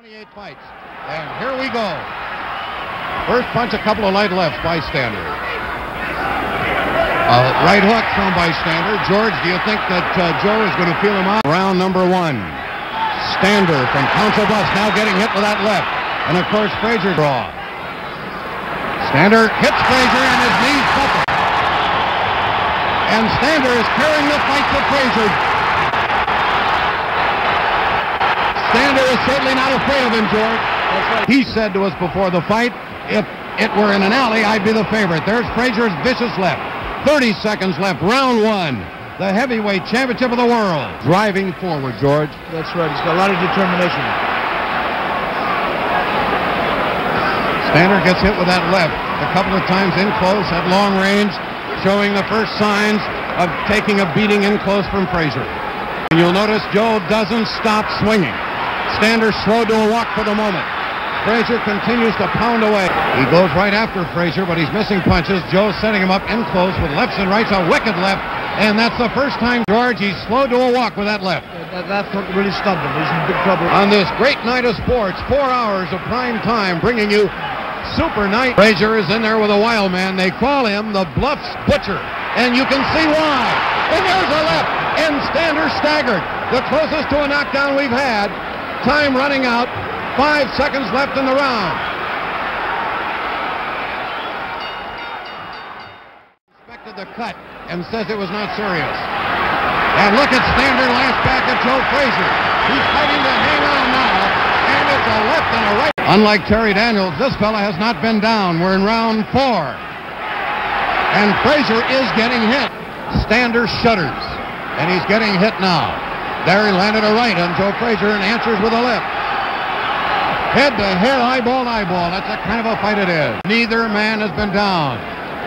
28 fights, and here we go. First punch, a couple of light lefts by Stander. A right hook thrown by Stander. George, do you think that Joe is going to feel him out? Round number one. Stander from Council Bluffs now getting hit with that left. And of course, Frazier draw. Stander hits Frazier and his knees buckle. And Stander is carrying the fight to Frazier. Stander is certainly not afraid of him, George. That's right. He said to us before the fight, if it were in an alley, I'd be the favorite. There's Frazier's vicious left. 30 seconds left. Round one. The heavyweight championship of the world. Driving forward, George. That's right. He's got a lot of determination. Stander gets hit with that left a couple of times in close at long range, showing the first signs of taking a beating in close from Frazier. And you'll notice Joe doesn't stop swinging. Stander slowed to a walk for the moment. Frazier continues to pound away. He goes right after Frazier, but he's missing punches. Joe setting him up in close with lefts and rights, a wicked left, and that's the first time, George, he's slowed to a walk with that left. That really stunned him. He's in big trouble. On this great night of sports, 4 hours of prime time, bringing you Super Night. Frazier is in there with a wild man. They call him the Bluffs Butcher, and you can see why. And there's a left, and Stander staggered. The closest to a knockdown we've had. Time running out. 5 seconds left in the round. Inspected the cut and says it was not serious. And look at Stander last back at Joe Frazier. He's fighting to hang on now, and it's a left and a right. Unlike Terry Daniels, this fella has not been down. We're in round four. And Frazier is getting hit. Stander shudders, and he's getting hit now. There he landed a right on Joe Frazier and answers with a left. Head-to-head, eyeball-to-eyeball. That's the kind of a fight it is. Neither man has been down,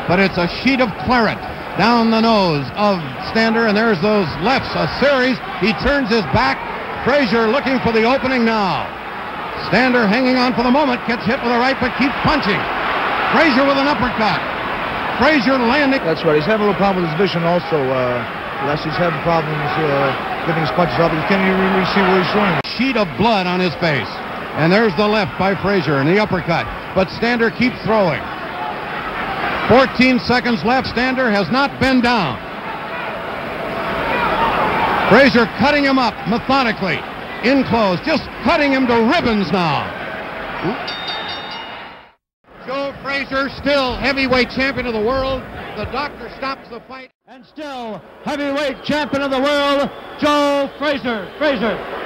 but it's a sheet of claret down the nose of Stander, and there's those lefts, a series. He turns his back. Frazier looking for the opening now. Stander hanging on for the moment, gets hit with a right, but keeps punching. Frazier with an uppercut. Frazier landing. That's right. He's having a little problem with his vision also. Leslie's having problems getting his punches up. He can't even really see where he's going. Sheet of blood on his face. And there's the left by Frazier and the uppercut. But Stander keeps throwing. 14 seconds left. Stander has not been down. Frazier cutting him up methodically. In close. Just cutting him to ribbons now. Joe Frazier, still heavyweight champion of the world. The doctor stops the fight. And still heavyweight champion of the world, Joe Frazier.